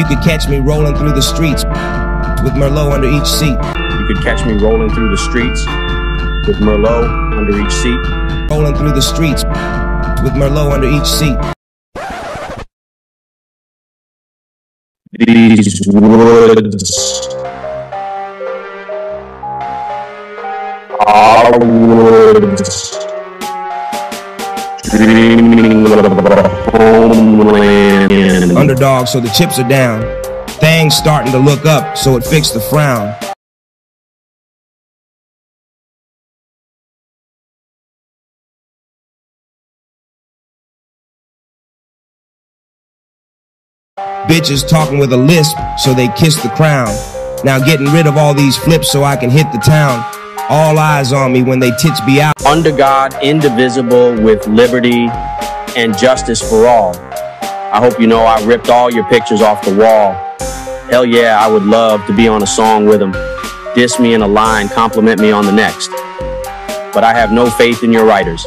You could catch me rolling through the streets with Merlot under each seat. You could catch me rolling through the streets with Merlot under each seat. Rolling through the streets with Merlot under each seat. These woods are woods dreaming of a homeland. Underdog, so the chips are down. Things starting to look up, so it fixed the frown. Bitches talking with a lisp, so they kiss the crown. Now getting rid of all these flips so I can hit the town. All eyes on me when they tits be out. Under God, indivisible, with liberty and justice for all. I hope you know I ripped all your pictures off the wall. Hell yeah, I would love to be on a song with them. Diss me in a line, compliment me on the next. But I have no faith in your writers.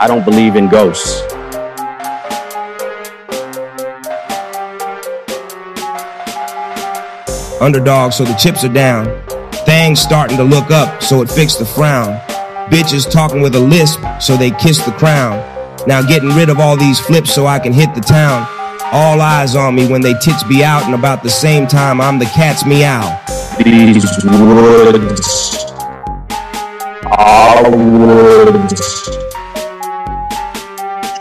I don't believe in ghosts. Underdog, so the chips are down. Things starting to look up, so it fixed the frown. Bitches talking with a lisp, so they kiss the crown. Now getting rid of all these flips so I can hit the town. All eyes on me when they tits be out, and about the same time I'm the cat's meow. These woods are woods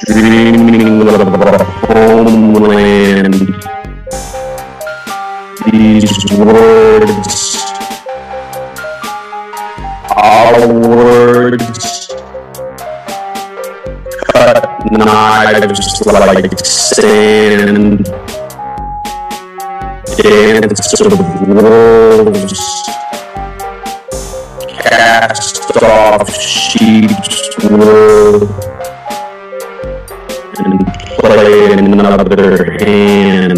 dreaming of homeland. These words are words, cut knives like sand, dance of wolves, cast off sheep's wool, and play another hand.